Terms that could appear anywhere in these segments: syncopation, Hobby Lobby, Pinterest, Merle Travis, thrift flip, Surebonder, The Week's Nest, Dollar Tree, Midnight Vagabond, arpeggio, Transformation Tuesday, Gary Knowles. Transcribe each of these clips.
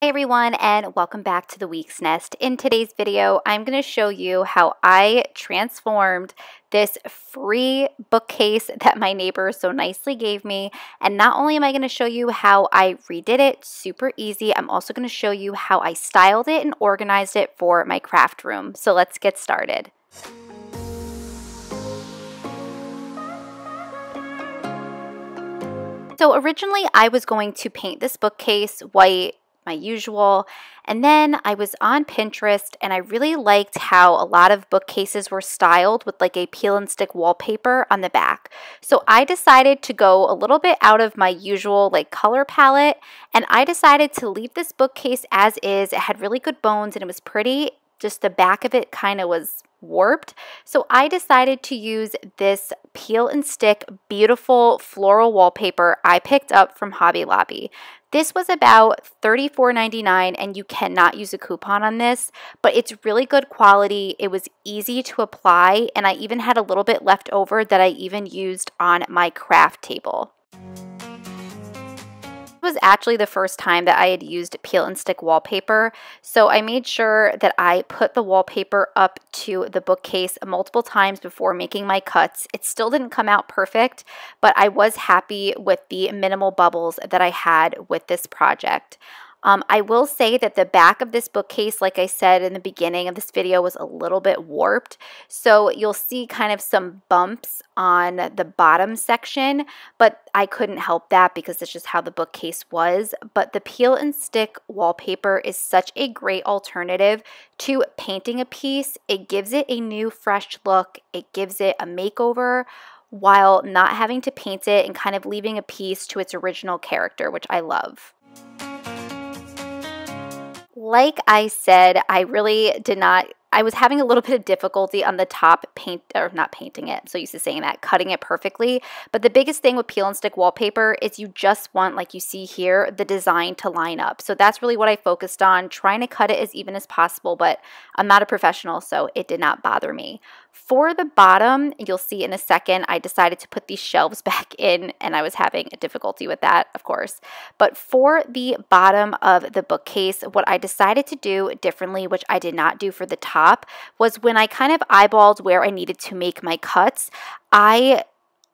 Hey everyone, and welcome back to The Week's Nest. In today's video, I'm going to show you how I transformed this free bookcase that my neighbor so nicely gave me. And not only am I going to show you how I redid it, super easy, I'm also going to show you how I styled it and organized it for my craft room. So let's get started. So originally I was going to paint this bookcase white, my usual, and then I was on Pinterest and I really liked how a lot of bookcases were styled with like a peel and stick wallpaper on the back. So I decided to go a little bit out of my usual like color palette, and I decided to leave this bookcase as is. It had really good bones and it was pretty, just the back of it kind of was warped. So I decided to use this peel and stick beautiful floral wallpaper I picked up from Hobby Lobby. This was about $34.99, and you cannot use a coupon on this, but it's really good quality. It was easy to apply, and I even had a little bit left over that I even used on my craft table. This was actually the first time that I had used peel and stick wallpaper, so I made sure that I put the wallpaper up to the bookcase multiple times before making my cuts. It still didn't come out perfect, but I was happy with the minimal bubbles that I had with this project. I will say that the back of this bookcase, like I said in the beginning of this video, was a little bit warped. So you'll see kind of some bumps on the bottom section, but I couldn't help that because it's just how the bookcase was. But the peel and stick wallpaper is such a great alternative to painting a piece. It gives it a new, fresh look. It gives it a makeover while not having to paint it and kind of leaving a piece to its original character, which I love. Like I said, I was having a little bit of difficulty on the top cutting it perfectly. But the biggest thing with peel and stick wallpaper is you just want, like you see here, the design to line up. So that's really what I focused on, trying to cut it as even as possible, but I'm not a professional, so it did not bother me. For the bottom, you'll see in a second, I decided to put these shelves back in, and I was having a difficulty with that, of course. But for the bottom of the bookcase, what I decided to do differently, which I did not do for the top, was when I kind of eyeballed where I needed to make my cuts, I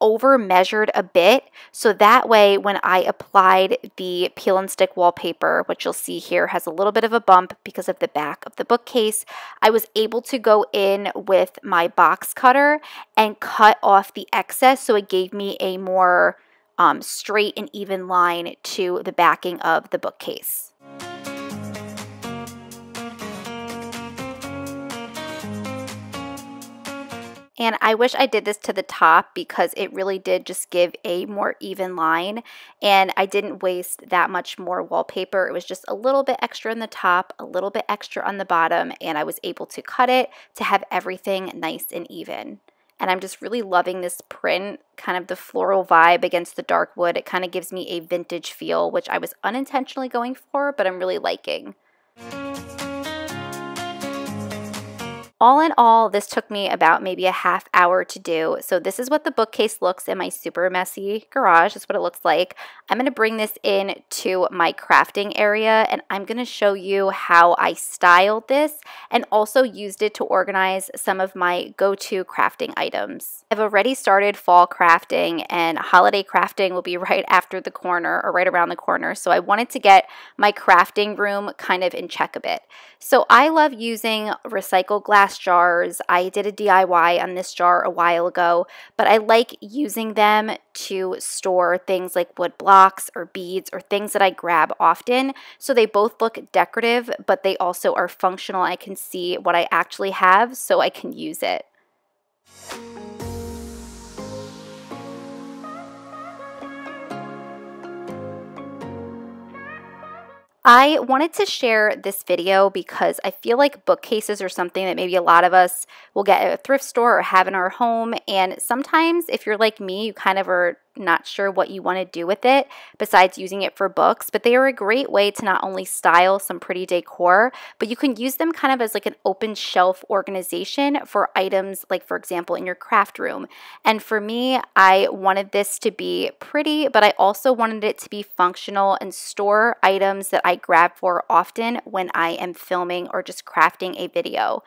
over measured a bit, so that way when I applied the peel and stick wallpaper, which you'll see here has a little bit of a bump because of the back of the bookcase, I was able to go in with my box cutter and cut off the excess, so it gave me a more straight and even line to the backing of the bookcase. And I wish I did this to the top because it really did just give a more even line, and I didn't waste that much more wallpaper. It was just a little bit extra on the top, a little bit extra on the bottom, and I was able to cut it to have everything nice and even. And I'm just really loving this print, kind of the floral vibe against the dark wood. It kind of gives me a vintage feel, which I was unintentionally going for, but I'm really liking. All in all, this took me about maybe a half hour to do. So this is what the bookcase looks in my super messy garage. That's what it looks like. I'm going to bring this in to my crafting area, and I'm going to show you how I styled this and also used it to organize some of my go-to crafting items. I've already started fall crafting, and holiday crafting will be right after the corner or right around the corner. So I wanted to get my crafting room kind of in check a bit. So I love using recycled glass jars. I did a DIY on this jar a while ago, but I like using them to store things like wood blocks or beads or things that I grab often. So they both look decorative, but they also are functional. I can see what I actually have, so I can use it. I wanted to share this video because I feel like bookcases are something that maybe a lot of us will get at a thrift store or have in our home, and sometimes if you're like me, you kind of are not sure what you want to do with it besides using it for books, but they are a great way to not only style some pretty decor, but you can use them kind of as like an open shelf organization for items like, for example, in your craft room. And for me, I wanted this to be pretty, but I also wanted it to be functional and store items that I grab for often when I am filming or just crafting a video.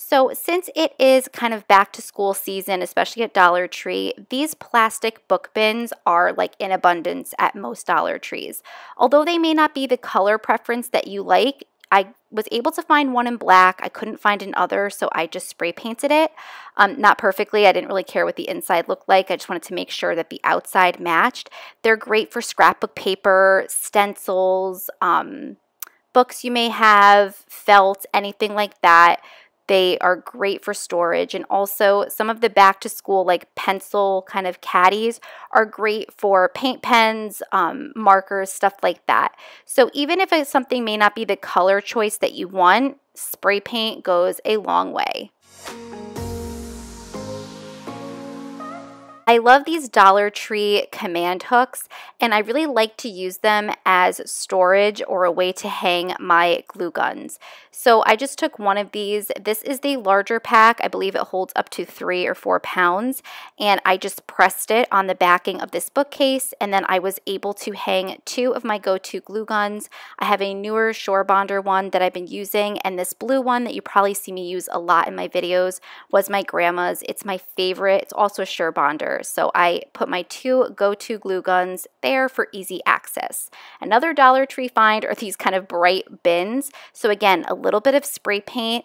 So since it is kind of back to school season, especially at Dollar Tree, these plastic book bins are like in abundance at most Dollar Trees. Although they may not be the color preference that you like, I was able to find one in black. I couldn't find another, so I just spray painted it. Not perfectly. I didn't really care what the inside looked like. I just wanted to make sure that the outside matched. They're great for scrapbook paper, stencils, books you may have, felt, anything like that. They are great for storage, and also some of the back to school like pencil kind of caddies are great for paint pens, markers, stuff like that. So even if something may not be the color choice that you want, spray paint goes a long way. I love these Dollar Tree command hooks, and I really like to use them as storage or a way to hang my glue guns. So I just took one of these. This is the larger pack. I believe it holds up to 3 or 4 pounds, and I just pressed it on the backing of this bookcase, and then I was able to hang 2 of my go-to glue guns. I have a newer Surebonder one that I've been using, and this blue one that you probably see me use a lot in my videos was my grandma's. It's my favorite. It's also a Surebonder. So I put my 2 go-to glue guns there for easy access. Another Dollar Tree find are these kind of bright bins. So again, a little bit of spray paint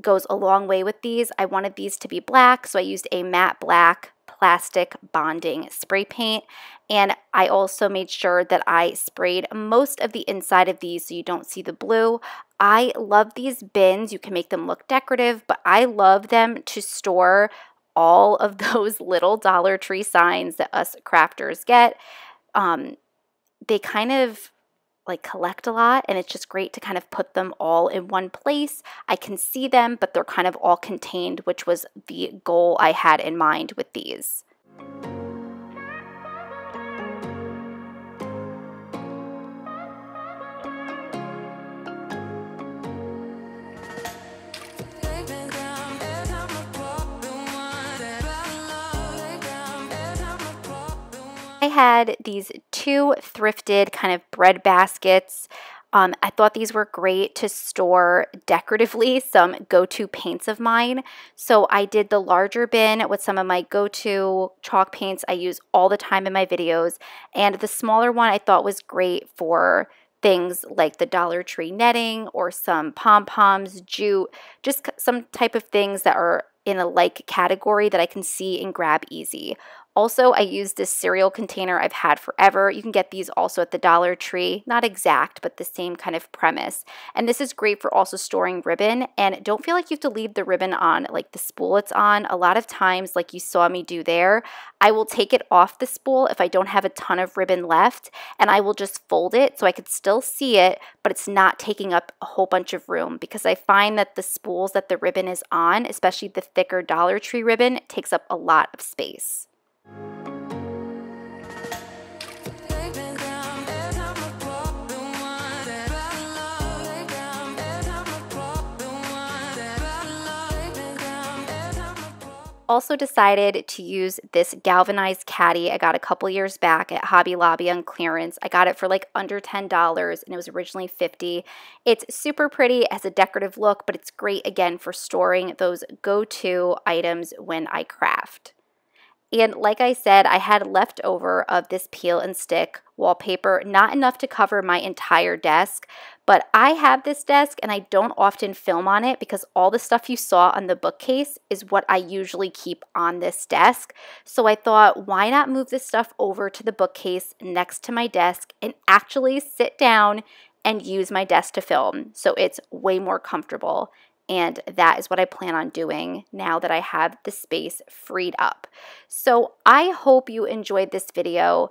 goes a long way with these. I wanted these to be black, so I used a matte black plastic bonding spray paint. And I also made sure that I sprayed most of the inside of these so you don't see the blue. I love these bins. You can make them look decorative, but I love them to store all of those little Dollar Tree signs that us crafters get. They kind of like collect a lot, and it's just great to kind of put them all in one place. I can see them, but they're kind of all contained, which was the goal I had in mind with these. I had these 2 thrifted kind of bread baskets. I thought these were great to store decoratively some go-to paints of mine. So I did the larger bin with some of my go-to chalk paints I use all the time in my videos. And the smaller one I thought was great for things like the Dollar Tree netting or some pom-poms, jute, just some type of things that are in a like category that I can see and grab easy. Also, I used this cereal container I've had forever. You can get these also at the Dollar Tree. Not exact, but the same kind of premise. And this is great for also storing ribbon. And don't feel like you have to leave the ribbon on, like the spool it's on. A lot of times, like you saw me do there, I will take it off the spool if I don't have a ton of ribbon left, and I will just fold it so I could still see it, but it's not taking up a whole bunch of room, because I find that the spools that the ribbon is on, especially the thicker Dollar Tree ribbon, takes up a lot of space. Also decided to use this galvanized caddy I got a couple years back at Hobby Lobby on clearance. I got it for like under $10, and it was originally $50. It's super pretty, has a decorative look, but it's great again for storing those go-to items when I craft. And like I said, I had leftover of this peel and stick wallpaper, not enough to cover my entire desk, but I have this desk and I don't often film on it because all the stuff you saw on the bookcase is what I usually keep on this desk. So I thought, why not move this stuff over to the bookcase next to my desk and actually sit down and use my desk to film? So it's way more comfortable. And that is what I plan on doing now that I have the space freed up. So I hope you enjoyed this video.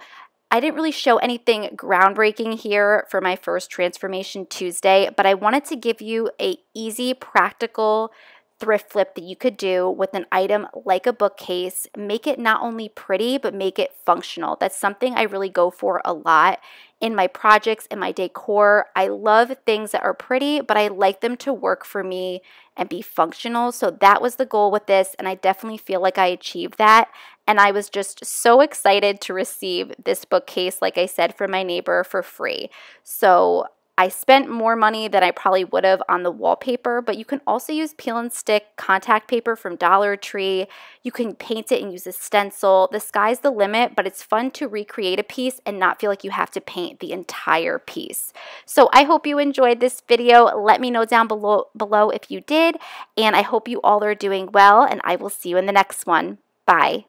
I didn't really show anything groundbreaking here for my first Transformation Tuesday, but I wanted to give you an easy, practical thrift flip that you could do with an item like a bookcase. Make it not only pretty, but make it functional. That's something I really go for a lot in my projects and my decor. I love things that are pretty, but I like them to work for me and be functional. So that was the goal with this, and I definitely feel like I achieved that. And I was just so excited to receive this bookcase, like I said, from my neighbor for free. So I spent more money than I probably would have on the wallpaper, but you can also use peel and stick contact paper from Dollar Tree. You can paint it and use a stencil. The sky's the limit, but it's fun to recreate a piece and not feel like you have to paint the entire piece. So I hope you enjoyed this video. Let me know down below if you did, and I hope you all are doing well, and I will see you in the next one. Bye.